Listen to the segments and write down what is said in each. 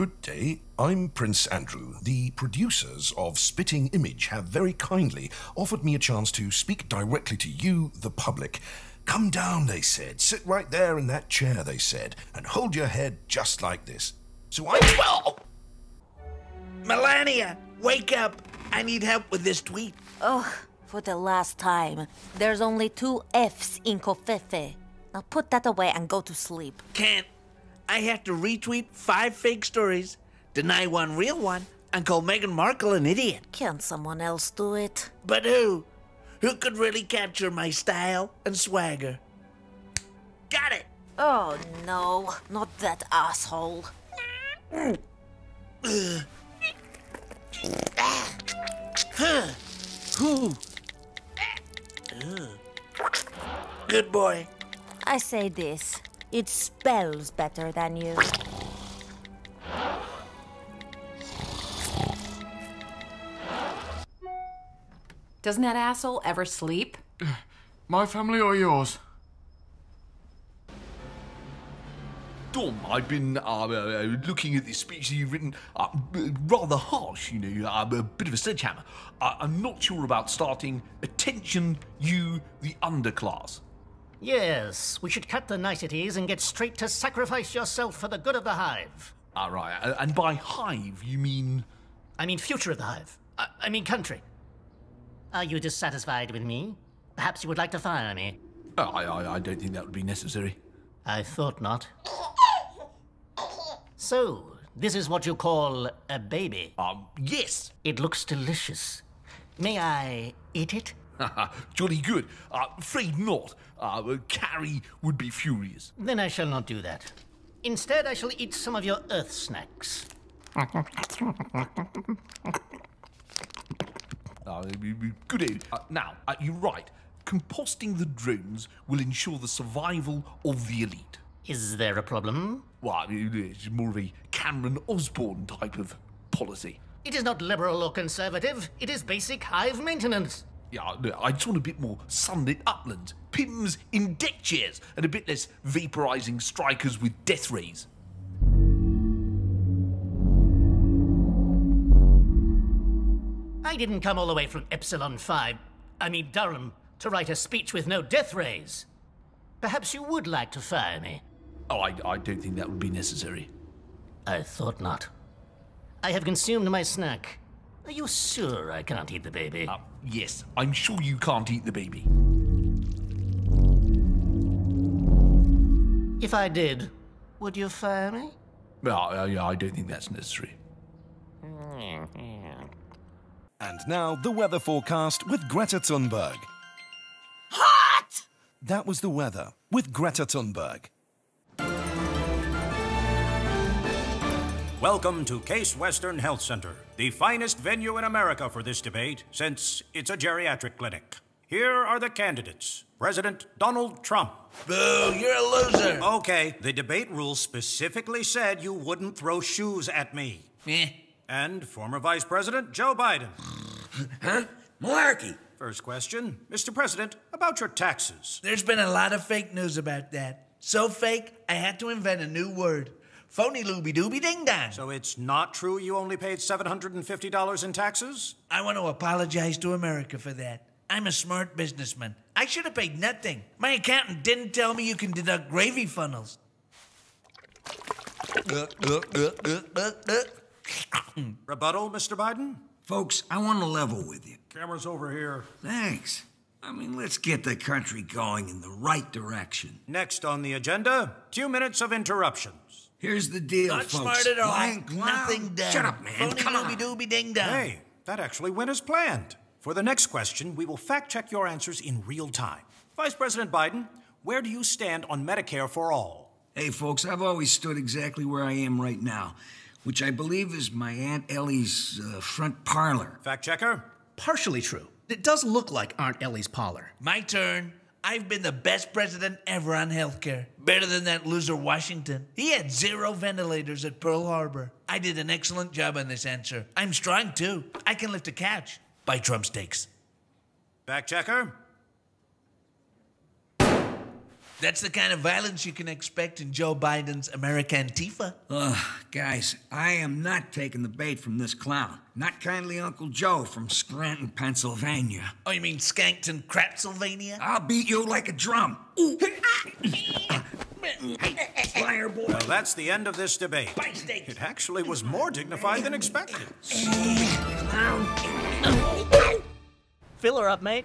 Good day, I'm Prince Andrew. The producers of Spitting Image have very kindly offered me a chance to speak directly to you, the public. Come down, they said. Sit right there in that chair, they said, and hold your head just like this. So I... Well! Melania, wake up. I need help with this tweet. Oh, for the last time. There's only 2 F's in Covfefe. Now put that away and go to sleep. Can't. I have to retweet 5 fake stories, deny 1 real one, and call Meghan Markle an idiot. Can't someone else do it? But who? Who could really capture my style and swagger? Got it! Oh no, not that asshole. Good boy. I say this. It spells better than you. Doesn't that asshole ever sleep? My family or yours? Dom, I've been looking at this speech that you've written, rather harsh, you know, a bit of a sledgehammer. I'm not sure about starting, attention, you, the underclass. Yes, we should cut the niceties and get straight to sacrifice yourself for the good of the hive. All right, and by hive, you mean? I mean future of the hive. I mean country. Are you dissatisfied with me? Perhaps you would like to fire me. Oh, I don't think that would be necessary. I thought not. So, this is what you call a baby. Yes. It looks delicious. May I eat it? Jolly good. Afraid not. Carrie would be furious. Then I shall not do that. Instead, I shall eat some of your earth snacks. Good aid. Now, you're right. Composting the drones will ensure the survival of the elite. Is there a problem? Well, it's more of a Cameron Osborne type of policy. It is not liberal or conservative. It is basic hive maintenance. Yeah, I just want a bit more sunlit uplands, pims in deck chairs, and a bit less vaporizing strikers with death rays. I didn't come all the way from Epsilon-5, I mean Durham, to write a speech with no death rays. Perhaps you would like to fire me. Oh, I don't think that would be necessary. I thought not. I have consumed my snack. Are you sure I can't eat the baby? Yes, I'm sure you can't eat the baby. If I did, would you fire me? I don't think that's necessary. And now, the weather forecast with Greta Thunberg. Hot! That was the weather with Greta Thunberg. Welcome to Case Western Health Center, the finest venue in America for this debate, since it's a geriatric clinic. Here are the candidates. President Donald Trump. Boo, you're a loser. Okay, the debate rules specifically said you wouldn't throw shoes at me. And former Vice President Joe Biden. Huh? Malarkey. First question, Mr. President, about your taxes. There's been a lot of fake news about that. So fake, I had to invent a new word. Phony looby dooby ding dong. So it's not true you only paid $750 in taxes? I want to apologize to America for that. I'm a smart businessman. I should have paid nothing. My accountant didn't tell me you can deduct gravy funnels. Rebuttal, Mr. Biden? Folks, I want to level with you. Camera's over here. Thanks. I mean, let's get the country going in the right direction. Next on the agenda, 2 minutes of interruptions. Here's the deal, folks. Not smart at all. Nothing done. Shut up, man. Come on. Doobie ding dong. Hey, that actually went as planned. For the next question, we will fact-check your answers in real time. Vice President Biden, where do you stand on Medicare for all? Hey, folks, I've always stood exactly where I am right now, which I believe is my Aunt Ellie's front parlor. Fact-checker? Partially true. It does look like Aunt Ellie's parlor. My turn. I've been the best president ever on healthcare. Better than that loser Washington. He had 0 ventilators at Pearl Harbor. I did an excellent job on this answer. I'm strong, too. I can lift a couch. By drumsticks. Back checker. That's the kind of violence you can expect in Joe Biden's America Antifa. Ugh, guys, I am not taking the bait from this clown. Not kindly Uncle Joe from Scranton, Pennsylvania. Oh, you mean Skankton, Crapsylvania? I'll beat you like a drum. Ooh. Fireboy. Well, that's the end of this debate. It actually was more dignified than expected. Fill her up, mate.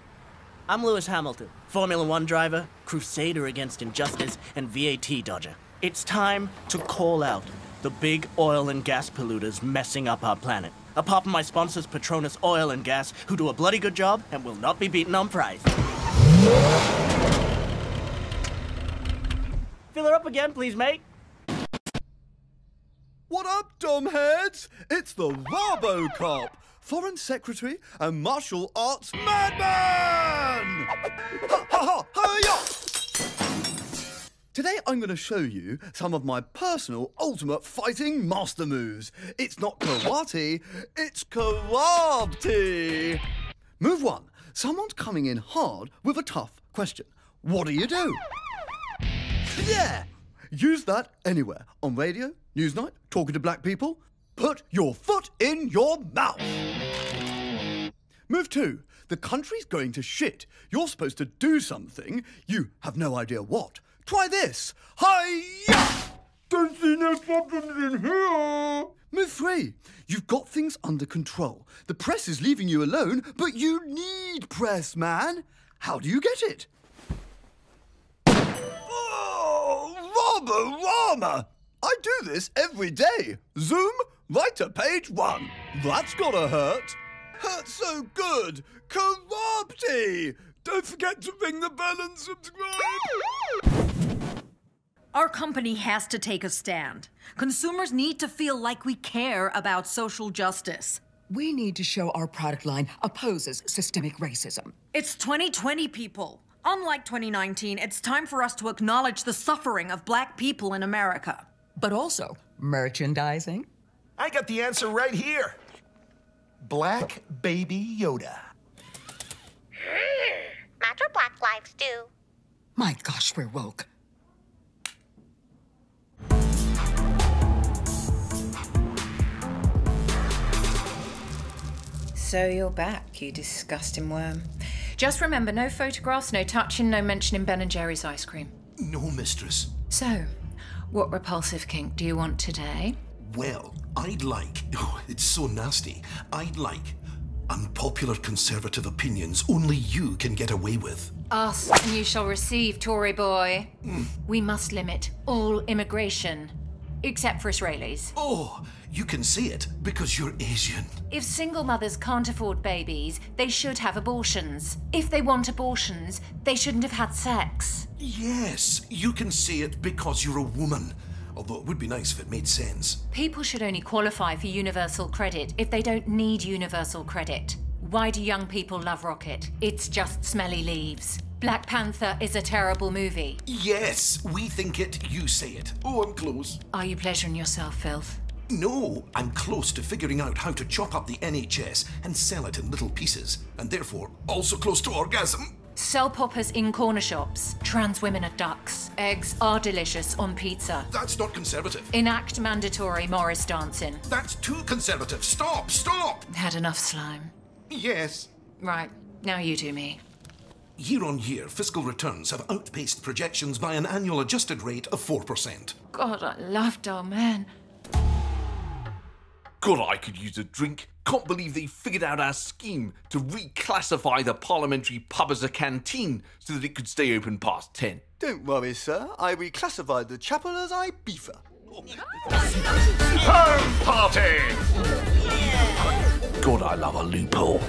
I'm Lewis Hamilton, Formula One driver, crusader against injustice, and VAT dodger. It's time to call out the big oil and gas polluters messing up our planet. Apart from my sponsors, Petronas Oil and Gas, who do a bloody good job and will not be beaten on price. Fill her up again, please, mate. What up, dumbheads? It's the RoboCop, Foreign Secretary and Martial Arts Madman! Ha ha ha! Hi-ya! Today I'm going to show you some of my personal ultimate fighting master moves. It's not karate, it's karate! Move one. Someone's coming in hard with a tough question. What do? Yeah! Use that anywhere. On radio, Newsnight, talking to black people. Put your foot in your mouth. Move two. The country's going to shit. You're supposed to do something. You have no idea what. Try this. Hi-ya! Don't see no problems in here. Move three. You've got things under control. The press is leaving you alone, but you need press, man. How do you get it? Oh, Rama! I do this every day. Zoom, right to page one. That's gotta hurt. Hurt so good. Karate! Don't forget to ring the bell and subscribe. Our company has to take a stand. Consumers need to feel like we care about social justice. We need to show our product line opposes systemic racism. It's 2020, people. Unlike 2019, it's time for us to acknowledge the suffering of black people in America. But also merchandising. I got the answer right here. Black Baby Yoda. Matter black lives do. My gosh, we're woke. So you're back, you disgusting worm. Just remember, no photographs, no touching, no mentioning Ben and Jerry's ice cream. No, mistress. So, what repulsive kink do you want today? Well, I'd like... Oh, it's so nasty. I'd like unpopular conservative opinions only you can get away with. Ask and you shall receive, Tory boy. Mm. We must limit all immigration, except for Israelis. Oh, you can see it because you're Asian. If single mothers can't afford babies, they should have abortions. If they want abortions, they shouldn't have had sex. Yes, you can see it because you're a woman. Although it would be nice if it made sense. People should only qualify for Universal Credit if they don't need Universal Credit. Why do young people love Rocket? It's just smelly leaves. Black Panther is a terrible movie. Yes, we think it, you say it. Oh, I'm close. Are you pleasuring yourself, Filth? No, I'm close to figuring out how to chop up the NHS and sell it in little pieces, and therefore also close to orgasm. Sell poppers in corner shops. Trans women are ducks. Eggs are delicious on pizza. That's not conservative. Enact mandatory Morris dancing. That's too conservative. Stop, stop! Had enough slime. Yes. Right, now you do me. Year on year, fiscal returns have outpaced projections by an annual adjusted rate of 4%. God, I love Dom, man. God, I could use a drink. Can't believe they figured out our scheme to reclassify the parliamentary pub as a canteen so that it could stay open past 10. Don't worry, sir. I reclassified the chapel as Ibiza. Home party! God, I love a loophole.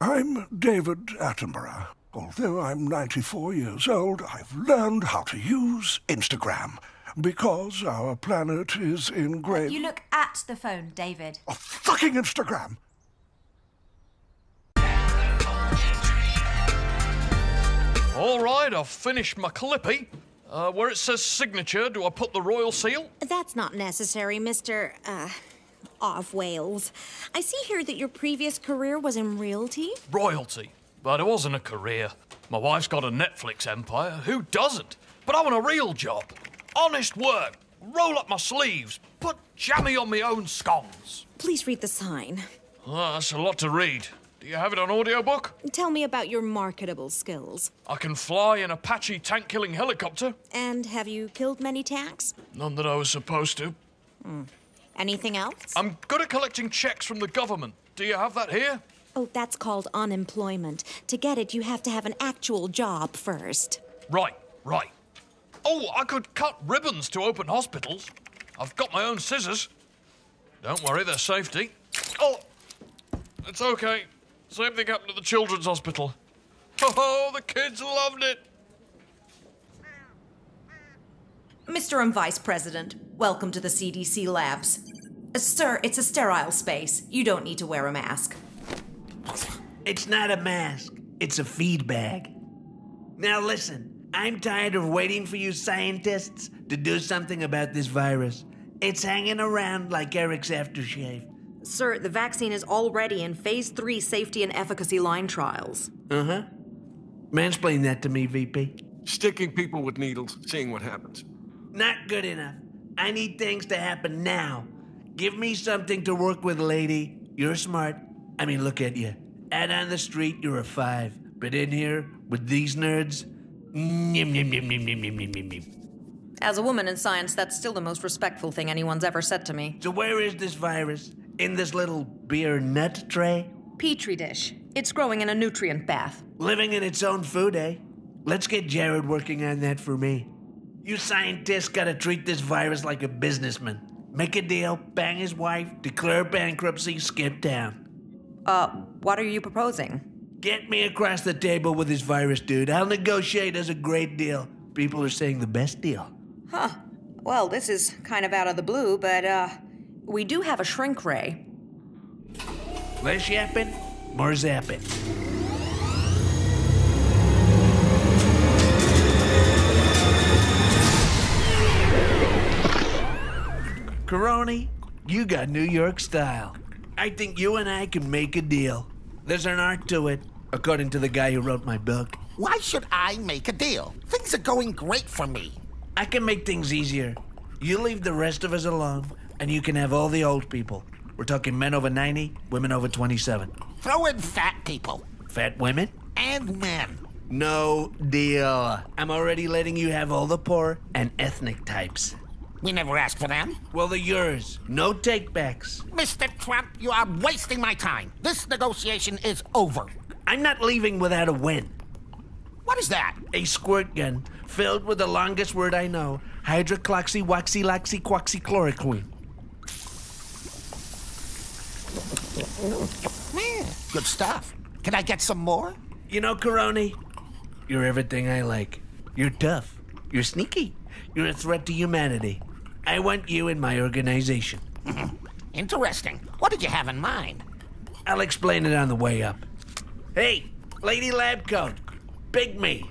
I'm David Attenborough. Although I'm 94 years old, I've learned how to use Instagram because our planet is in grave... You look at the phone, David. Oh, fucking Instagram! All right, I've finished my clippy. Where it says signature, do I put the royal seal? That's not necessary, Mr. Off Wales. I see here that your previous career was in realty. Royalty? But it wasn't a career. My wife's got a Netflix empire. Who doesn't? But I want a real job. Honest work. Roll up my sleeves. Put jammy on my own scones. Please read the sign. Oh, that's a lot to read. Do you have it on audiobook? Tell me about your marketable skills. I can fly an Apache tank-killing helicopter. And have you killed many tanks? None that I was supposed to. Mm. Anything else? I'm good at collecting checks from the government. Do you have that here? Oh, that's called unemployment. To get it, you have to have an actual job first. Right, right. Oh, I could cut ribbons to open hospitals. I've got my own scissors. Don't worry, they're safety. Oh, it's okay. Same thing happened at the children's hospital. Oh, the kids loved it. Mr. and Vice President, welcome to the CDC labs. Sir, it's a sterile space. You don't need to wear a mask. It's not a mask. It's a feed bag. Now listen, I'm tired of waiting for you scientists to do something about this virus. It's hanging around like Eric's aftershave. Sir, the vaccine is already in phase 3 safety and efficacy line trials. Uh-huh. Mansplain that to me, VP. Sticking people with needles, seeing what happens. Not good enough. I need things to happen now. Give me something to work with, lady. You're smart. I mean, look at you. Out on the street, you're a 5. But in here, with these nerds... As a woman in science, that's still the most respectful thing anyone's ever said to me. So where is this virus? In this little beer nut tray? Petri dish. It's growing in a nutrient bath. Living in its own food, eh? Let's get Jared working on that for me. You scientists gotta treat this virus like a businessman. Make a deal, bang his wife, declare bankruptcy, skip town. What are you proposing? Get me across the table with this virus, dude. I'll negotiate as a great deal. People are saying the best deal. Huh. Well, this is kind of out of the blue, but, we do have a shrink ray. Less yapping, more zapping. Corona, you got New York style. I think you and I can make a deal. There's an art to it, according to the guy who wrote my book. Why should I make a deal? Things are going great for me. I can make things easier. You leave the rest of us alone. And you can have all the old people. We're talking men over 90, women over 27. Throw in fat people. Fat women? And men. No deal. I'm already letting you have all the poor and ethnic types. We never asked for them. Well, they're yours. No take-backs. Mr. Trump, you are wasting my time. This negotiation is over. I'm not leaving without a win. What is that? A squirt gun filled with the longest word I know. Hydrocloxy-waxy-laxy-quoxy-chloroquine. Good stuff. Can I get some more? You know, Corona, you're everything I like. You're tough. You're sneaky. You're a threat to humanity. I want you in my organization. Interesting. What did you have in mind? I'll explain it on the way up. Hey, Lady Lab Coat, big me.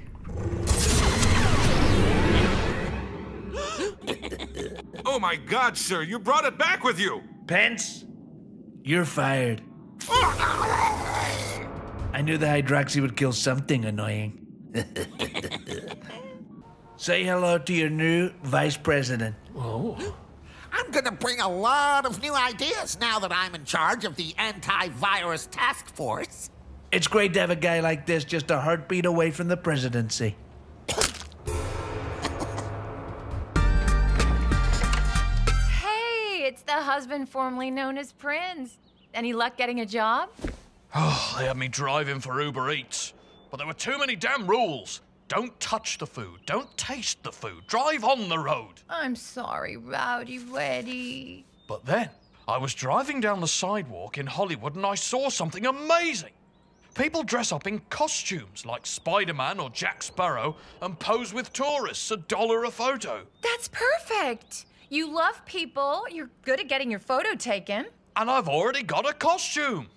Oh my God, sir, you brought it back with you! Pence, you're fired. I knew the hydroxy would kill something annoying. Say hello to your new vice president. Oh. I'm gonna bring a lot of new ideas now that I'm in charge of the anti-virus task force. It's great to have a guy like this just a heartbeat away from the presidency. It's the husband formerly known as Prince. Any luck getting a job? Oh, they had me driving for Uber Eats. But there were too many damn rules. Don't touch the food. Don't taste the food. Drive on the road. I'm sorry, Rowdy Weddy. But then, I was driving down the sidewalk in Hollywood and I saw something amazing. People dress up in costumes like Spider-Man or Jack Sparrow and pose with tourists, $1 a photo. That's perfect. You love people, you're good at getting your photo taken. And I've already got a costume.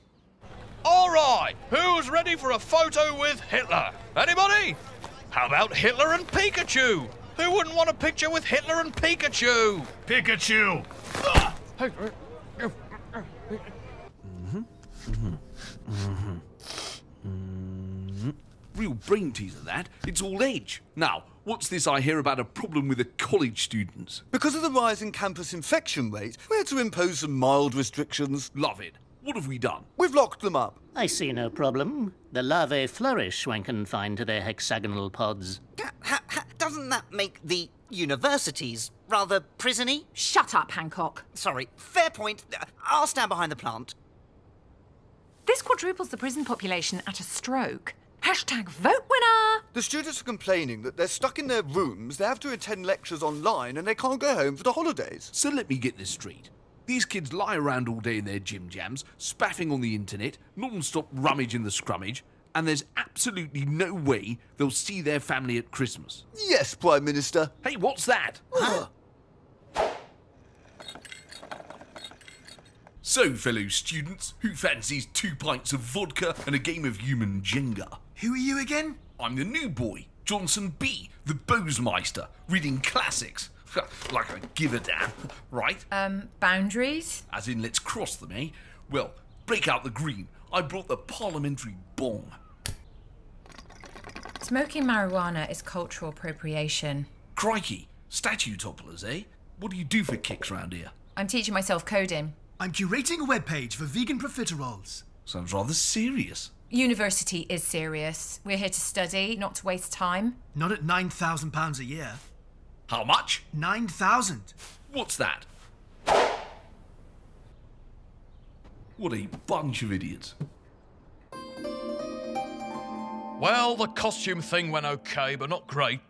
All right, who's ready for a photo with Hitler? Anybody? How about Hitler and Pikachu? Who wouldn't want a picture with Hitler and Pikachu? Pikachu! real brain teaser, that. It's all edge. Now, what's this I hear about a problem with the college students? Because of the rise in campus infection rate, we had to impose some mild restrictions. Love it. What have we done? We've locked them up. I see no problem. The larvae flourish when confined to their hexagonal pods. Doesn't that make the universities rather prison-y? Shut up, Hancock. Sorry, fair point. I'll stand behind the plant. This quadruples the prison population at a stroke. Hashtag vote winner! The students are complaining that they're stuck in their rooms, they have to attend lectures online, and they can't go home for the holidays. So let me get this straight. These kids lie around all day in their gym jams, spaffing on the internet, non-stop rummage in the scrummage, and there's absolutely no way they'll see their family at Christmas. Yes, Prime Minister. Hey, what's that? Huh? So, fellow students, who fancies 2 pints of vodka and a game of human Jenga? Who are you again? I'm the new boy, Johnson B, the Bozemeister, reading classics. Like I give a damn, right? Boundaries? As in, let's cross them, eh? Well, break out the green. I brought the parliamentary bong. Smoking marijuana is cultural appropriation. Crikey, statue topplers, eh? What do you do for kicks round here? I'm teaching myself coding. I'm curating a webpage for vegan profiteroles. Sounds rather serious. University is serious. We're here to study, not to waste time. Not at £9,000 a year. How much? 9,000. What's that? What a bunch of idiots. Well, the costume thing went okay, but not great.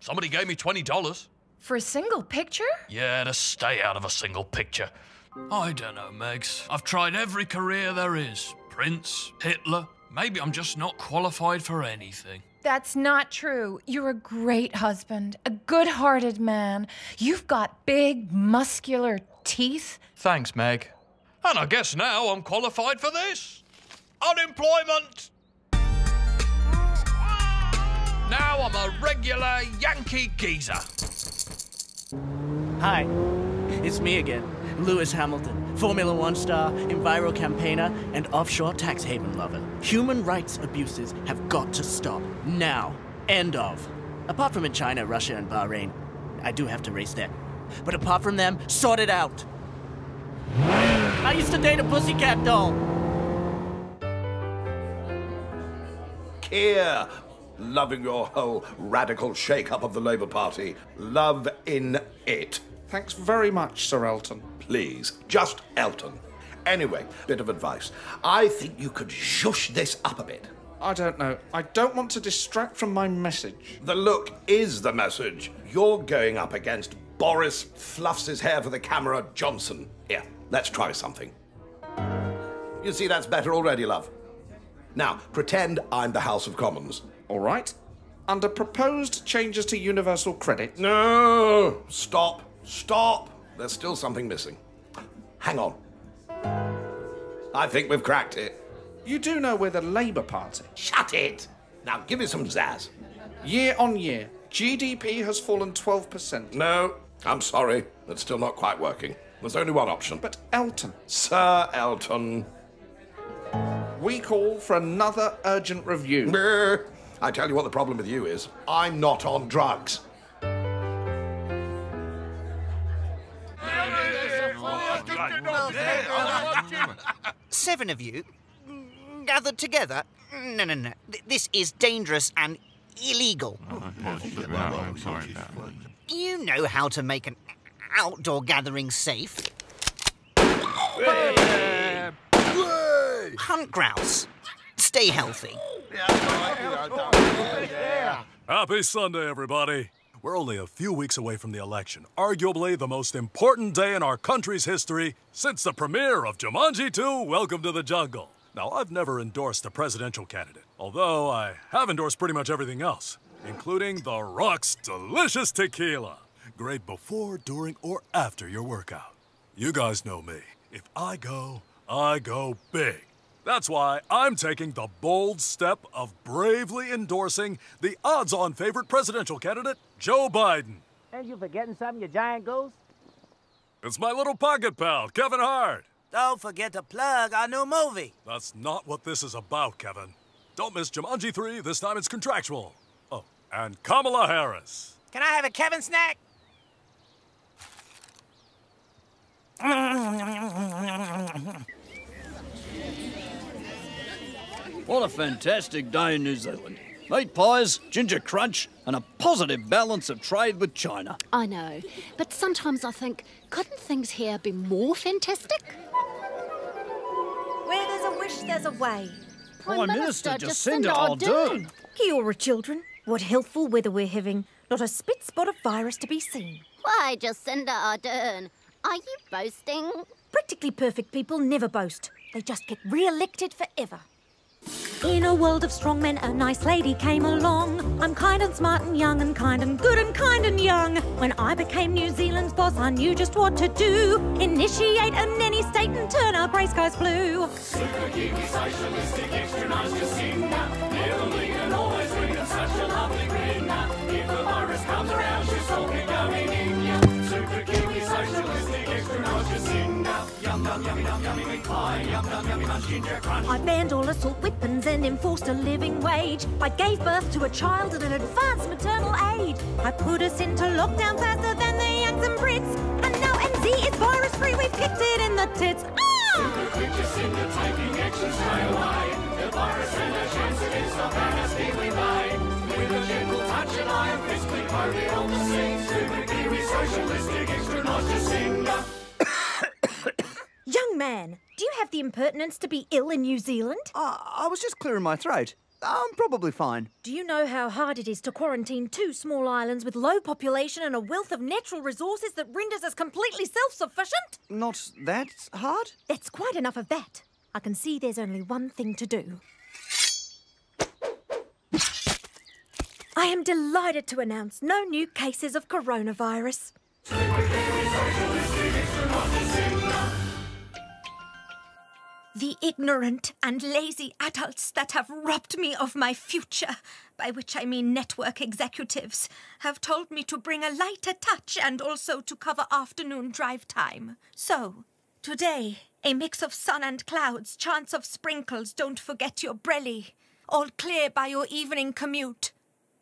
Somebody gave me $20. For a single picture? Yeah, to stay out of a single picture. I don't know, Megs. I've tried every career there is. Prince, Hitler. Maybe I'm just not qualified for anything. That's not true. You're a great husband, a good-hearted man. You've got big, muscular teeth. Thanks, Meg. And I guess now I'm qualified for this. Unemployment! Now I'm a regular Yankee geezer. Hi, it's me again. Lewis Hamilton, Formula One star, enviro campaigner, and offshore tax haven lover. Human rights abuses have got to stop. Now. End of. Apart from in China, Russia, and Bahrain. I do have to race there. But apart from them, sort it out. I used to date a pussycat doll. Keir, loving your whole radical shake-up of the Labour Party. Love in it. Thanks very much, Sir Elton. Please, just Elton. Anyway, bit of advice. I think you could shush this up a bit. I don't know. I don't want to distract from my message. The look is the message. You're going up against Boris fluffs his hair for the camera Johnson. Here, let's try something. You see, that's better already, love. Now, pretend I'm the House of Commons. All right. Under proposed changes to Universal Credit... No! Stop. Stop! There's still something missing. Hang on. I think we've cracked it. You do know we're the Labour Party. Shut it! Now give me some zazz. Year on year, GDP has fallen 12%. No, I'm sorry. It's still not quite working. There's only one option. But Elton. Sir Elton. We call for another urgent review. I tell you what the problem with you is. I'm not on drugs. Seven of you gathered together? No. This is dangerous and illegal. You know how to make an outdoor gathering safe. Hey. Hunt grouse. Stay healthy. Happy Sunday, everybody. We're only a few weeks away from the election, arguably the most important day in our country's history since the premiere of Jumanji 2, Welcome to the Jungle. Now, I've never endorsed a presidential candidate, although I have endorsed pretty much everything else, including The Rock's delicious tequila. Great before, during, or after your workout. You guys know me. If I go big. That's why I'm taking the bold step of bravely endorsing the odds-on favorite presidential candidate, Joe Biden. And you forgetting something, you giant goose? It's my little pocket pal, Kevin Hart. Don't forget to plug our new movie. That's not what this is about, Kevin. Don't miss Jumanji 3, this time it's contractual. Oh, and Kamala Harris. Can I have a Kevin snack? What a fantastic day in New Zealand. Meat pies, ginger crunch, and a positive balance of trade with China. I know, but sometimes I think, couldn't things here be more fantastic? Where there's a wish, there's a way. Prime Minister Jacinda Ardern. Kia ora, children. What helpful weather we're having. Not a spit spot of virus to be seen. Why, Jacinda Ardern, are you boasting? Practically perfect people never boast. They just get re-elected forever. In a world of strong men, a nice lady came along. I'm kind and smart and young and kind and good and kind and young. When I became New Zealand's boss, I knew just what to do. Initiate a nanny state and turn our grey skies blue. Super Kiwi, socialistic, extra nice Jacinda. Never lean always bring us such a lovely grinner. If the virus comes around, she's talking going in ya. Super Kiwi, socialistic, extra nice Jacinda. Yum, yum, yummy, yum, yummy, meat pie. Yum, yum, yummy, munch, ginger crunch. I banned all assault weapons and enforced a living wage. I gave birth to a child at an advanced maternal age. I put us into lockdown faster than the youngs and Brits. And now NZ is virus-free, we've kicked it in the tits. Ah! Super quick, Jacinda, taking action straight away. The virus and a chance against our banners deeply made. With a gentle touch and I am fiscally voted on the scene. Super Kiwi, socialistic, extra nice Jacinda. Young man, do you have the impertinence to be ill in New Zealand? I was just clearing my throat. I'm probably fine. Do you know how hard it is to quarantine two small islands with low population and a wealth of natural resources that renders us completely self-sufficient? Not that hard. That's quite enough of that. I can see there's only one thing to do. I am delighted to announce no new cases of coronavirus. The ignorant and lazy adults that have robbed me of my future, by which I mean network executives, have told me to bring a lighter touch and also to cover afternoon drive time. So, today, a mix of sun and clouds, chance of sprinkles, don't forget your brelly. All clear by your evening commute.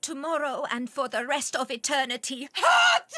Tomorrow and for the rest of eternity. Hot!